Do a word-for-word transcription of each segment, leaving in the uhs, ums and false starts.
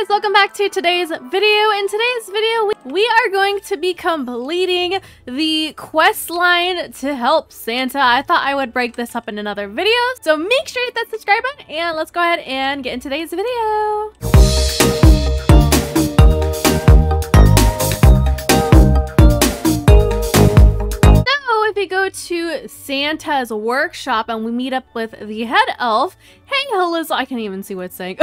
guys, welcome back to today's video. In today's video, we, we are going to be completing the quest line to help Santa. I thought I would break this up in another video, so make sure you hit that subscribe button, and let's go ahead and get into today's video. We go to Santa's workshop and we meet up with the head elf. Hey, hello, so I can't even see what's saying.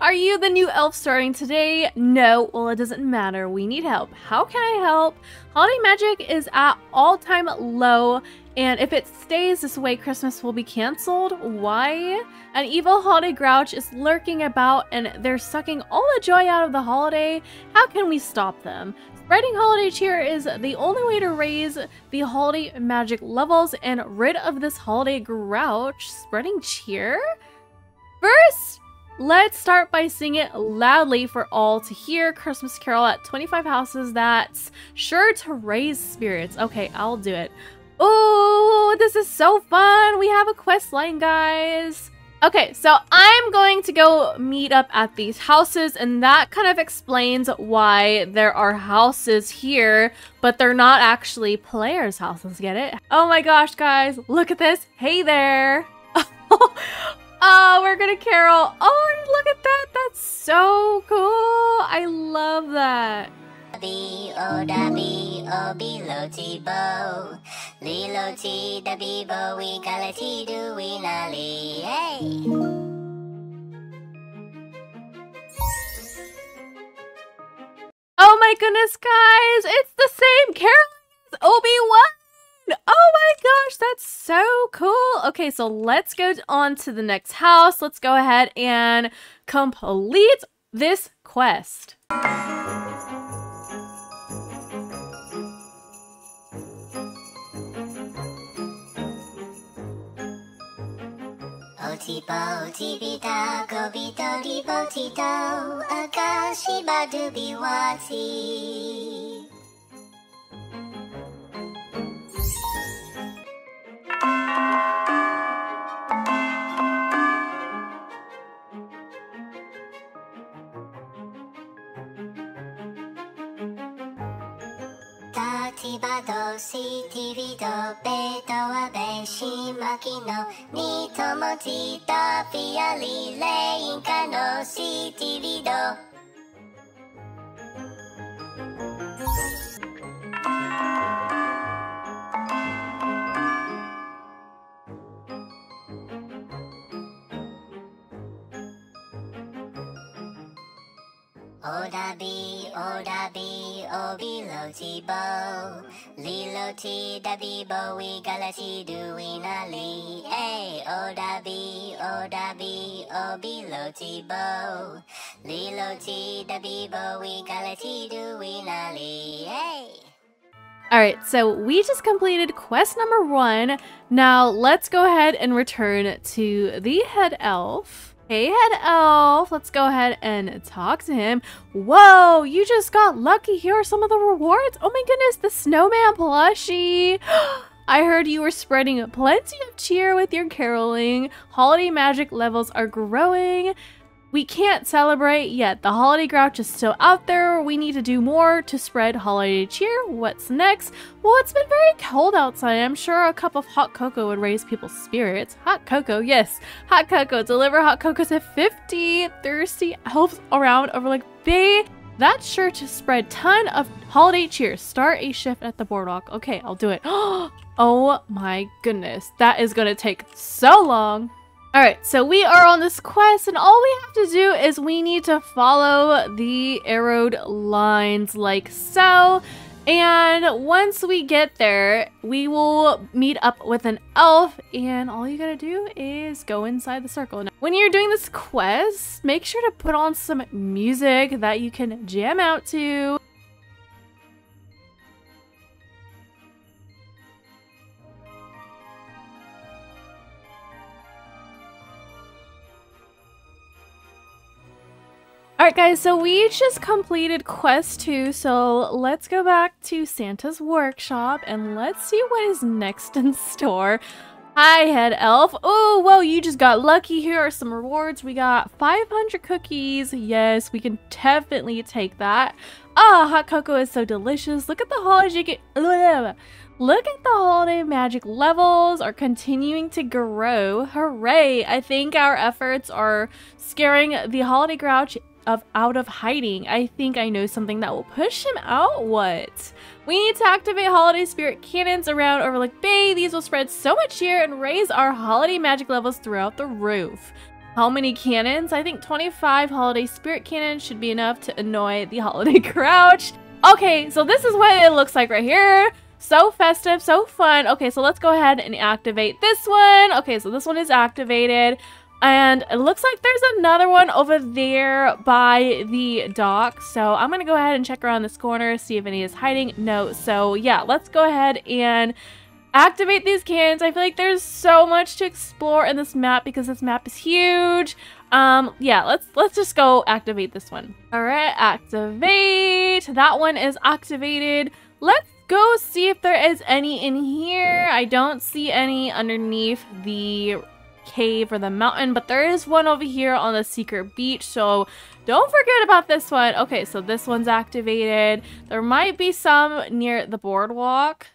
Are you the new elf starting today? No, well, it doesn't matter. We need help. How can I help? Holiday magic is at all-time low, and if it stays this way, Christmas will be canceled. Why? An evil holiday grouch is lurking about, and they're sucking all the joy out of the holiday. How can we stop them? Spreading holiday cheer is the only way to raise the holiday magic levels and rid of this holiday grouch. Spreading cheer? First, let's start by singing it loudly for all to hear. Christmas Carol at twenty-five houses. That's sure to raise spirits. Okay, I'll do it. Oh, this is so fun. We have a quest line, guys. Okay, so I'm going to go meet up at these houses, and that kind of explains why there are houses here, but they're not actually players' houses, get it? Oh my gosh, guys, look at this. Hey there. Oh, we're gonna carol. Oh, look at that. That's so cool. I love that. Oh my goodness, guys, it's the same carol as Obi-Wan. Oh my gosh, that's so cool. Okay, so let's go on to the next house. Let's go ahead and complete this quest. Tipo tibita kobito libotito akashiba dubiwati. Odabi, Odabi, Obilo Tibo, Lilo T Dabibo, we galati doinali, eh, Odabi, Odabi, Obilo Tibo, Lilo T Dabibo, we galati doinali, eh. Alright, so we just completed quest number one. Now let's go ahead and return to the head elf. Hey, head elf, let's go ahead and talk to him. Whoa, you just got lucky. Here are some of the rewards. Oh my goodness, the snowman plushie. I heard you were spreading plenty of cheer with your caroling. Holiday magic levels are growing. We can't celebrate yet. The holiday grouch is still out there. We need to do more to spread holiday cheer. What's next? Well, it's been very cold outside. I'm sure a cup of hot cocoa would raise people's spirits. Hot cocoa, yes. Hot cocoa. Deliver hot cocoa to fifty thirsty elves around Overlook Bay. That's sure to spread ton of holiday cheer. Start a shift at the boardwalk. Okay, I'll do it. Oh my goodness. That is going to take so long. Alright, so we are on this quest, and all we have to do is we need to follow the arrowed lines like so. And once we get there, we will meet up with an elf, and all you gotta do is go inside the circle. Now, when you're doing this quest, make sure to put on some music that you can jam out to. Alright guys, so we just completed quest two, so let's go back to Santa's workshop and let's see what is next in store. Hi, Head Elf. Oh, whoa, you just got lucky. Here are some rewards. We got five hundred cookies. Yes, we can definitely take that. Ah, oh, hot cocoa is so delicious. Look at the holiday. Look at the holiday magic levels are continuing to grow. Hooray! I think our efforts are scaring the holiday grouch of out of hiding. I think I know something that will push him out. What? We need to activate holiday spirit cannons around Overlook Bay. These will spread so much cheer and raise our holiday magic levels throughout the roof. How many cannons? I think twenty-five holiday spirit cannons should be enough to annoy the holiday grouch. Okay, so this is what it looks like right here. So festive, so fun. Okay, so let's go ahead and activate this one. Okay, so this one is activated. And it looks like there's another one over there by the dock. So I'm going to go ahead and check around this corner, see if any is hiding. No. So yeah, let's go ahead and activate these cannons. I feel like there's so much to explore in this map because this map is huge. Um, yeah, let's let's just go activate this one. All right, activate. That one is activated. Let's go see if there is any in here. I don't see any underneath the cave or the mountain, but there is one over here on the secret beach, so don't forget about this one. Okay, so this one's activated. There might be some near the boardwalk.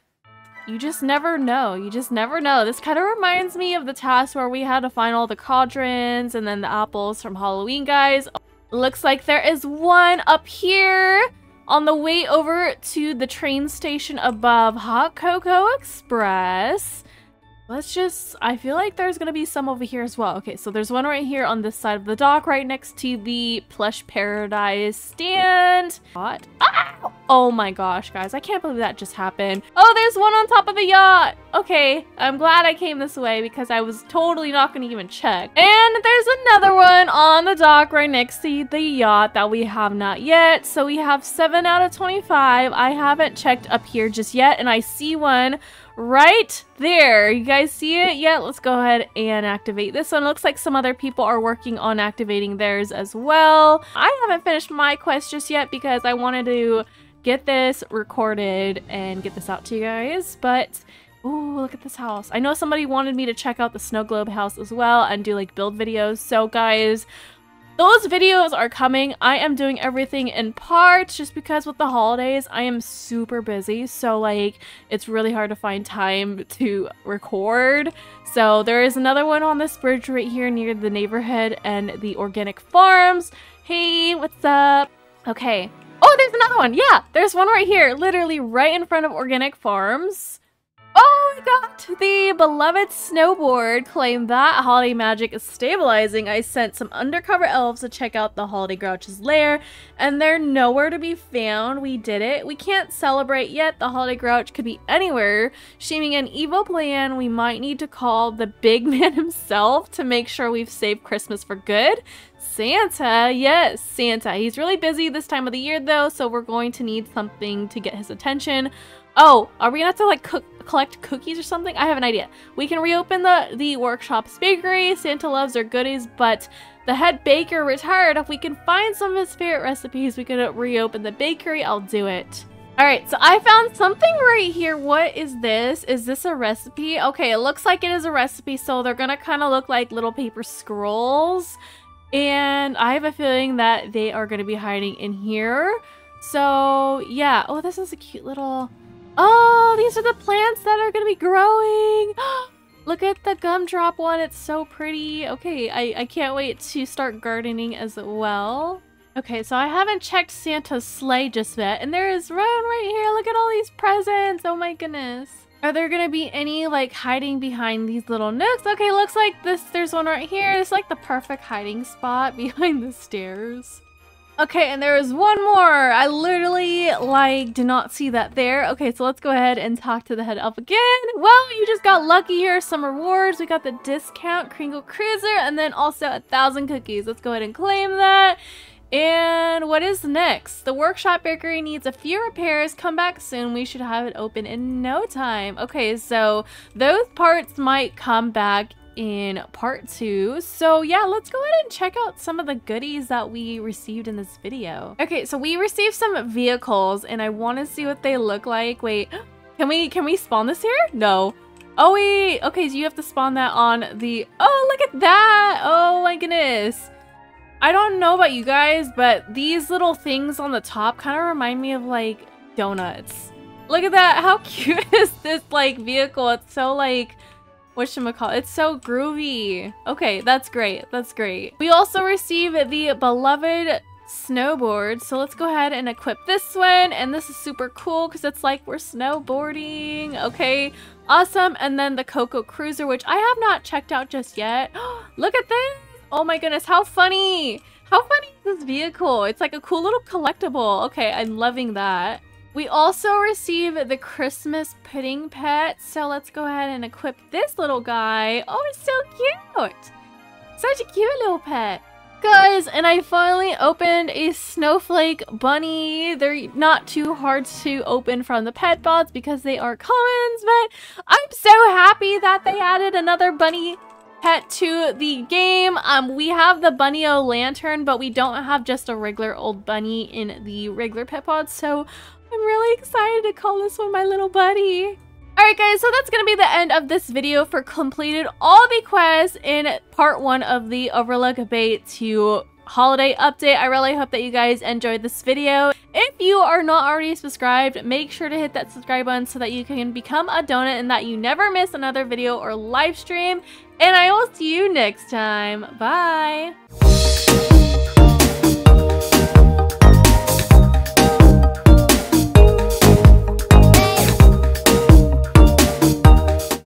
You just never know. You just never know. This kind of reminds me of the task where we had to find all the cauldrons and then the apples from Halloween, guys. Looks like there is one up here on the way over to the train station above Hot Cocoa Express. Let's just, I feel like there's going to be some over here as well. Okay, so there's one right here on this side of the dock right next to the Plush Paradise stand. What? Ah! Oh my gosh, guys. I can't believe that just happened. Oh, there's one on top of the yacht. Okay, I'm glad I came this way because I was totally not going to even check. And there's another one on the dock right next to the yacht that we have not yet. So we have seven out of twenty-five. I haven't checked up here just yet, and I see one right there. You guys see it? Yeah, let's go ahead and activate this one. Looks like some other people are working on activating theirs as well. I haven't finished my quest just yet because I wanted to get this recorded and get this out to you guys, but ooh, look at this house. I know somebody wanted me to check out the snow globe house as well and do like build videos, so guys, those videos are coming. I am doing everything in parts just because with the holidays, I am super busy. So like, it's really hard to find time to record. So there is another one on this bridge right here near the neighborhood and the organic farms. Hey, what's up? Okay. Oh, there's another one. Yeah, there's one right here, literally right in front of organic farms. Oh, I got the beloved snowboard. Claim that holiday magic is stabilizing. I sent some undercover elves to check out the holiday grouch's lair, and they're nowhere to be found. We did it. We can't celebrate yet. The holiday grouch could be anywhere. Scheming an evil plan, we might need to call the big man himself to make sure we've saved Christmas for good. Santa, yes, Santa. He's really busy this time of the year though, so we're going to need something to get his attention. Oh, are we gonna have to like cook, collect cookies or something? I have an idea. We can reopen the, the workshop's bakery. Santa loves their goodies, but the head baker retired. If we can find some of his favorite recipes, we could reopen the bakery. I'll do it. All right, so I found something right here. What is this? Is this a recipe? Okay, it looks like it is a recipe, so they're gonna kind of look like little paper scrolls. And I have a feeling that they are gonna be hiding in here. So yeah, oh, this is a cute little... Oh, these are the plants that are going to be growing. Look at the gumdrop one. It's so pretty. Okay, I, I can't wait to start gardening as well. Okay, so I haven't checked Santa's sleigh just yet. And there is one right here. Look at all these presents. Oh my goodness. Are there going to be any like hiding behind these little nooks? Okay, looks like this. There's one right here. It's like the perfect hiding spot behind the stairs. Okay, and there is one more. I literally, like, did not see that there. Okay, so let's go ahead and talk to the head elf again. Well, you just got lucky. Here are some rewards. We got the discount Kringle Cruiser and then also a thousand cookies. Let's go ahead and claim that. And what is next? The workshop bakery needs a few repairs. Come back soon. We should have it open in no time. Okay, so those parts might come back in part two. So yeah, let's go ahead and check out some of the goodies that we received in this video. Okay, so we received some vehicles and I want to see what they look like. Wait, can we can we spawn this here? No. Oh wait, okay, so you have to spawn that on the... Oh, look at that! Oh my goodness! I don't know about you guys, but these little things on the top kind of remind me of, like, donuts. Look at that! How cute is this, like, vehicle? It's so, like... whatchamacallit? It's so groovy! Okay, that's great, that's great. We also receive the beloved snowboard, so let's go ahead and equip this one, and this is super cool because it's like we're snowboarding. Okay, awesome. And then the Cocoa Cruiser, which I have not checked out just yet. Look at this! Oh my goodness, how funny! How funny is this vehicle? It's like a cool little collectible. Okay, I'm loving that. We also receive the Christmas Pudding Pet, so let's go ahead and equip this little guy. Oh, it's so cute! Such a cute little pet. Guys, and I finally opened a Snowflake Bunny. They're not too hard to open from the pet bots because they are commons, but I'm so happy that they added another bunny pet to the game. Um, we have the Bunny-O-Lantern, but we don't have just a regular old bunny in the regular pet bots, so I'm really excited to call this one my little buddy. Alright guys, so that's going to be the end of this video for completed all the quests in part one of the Overlook Bay two holiday update. I really hope that you guys enjoyed this video. If you are not already subscribed, make sure to hit that subscribe button so that you can become a donut and that you never miss another video or live stream. And I will see you next time. Bye!